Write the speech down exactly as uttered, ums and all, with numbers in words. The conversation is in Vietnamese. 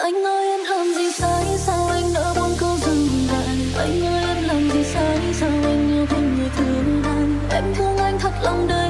Anh ơi em làm gì sai, sao anh đã buông câu dừng lại? Anh ơi em làm gì sai, sao anh yêu không người thương anh? Em thương anh thật lòng đời.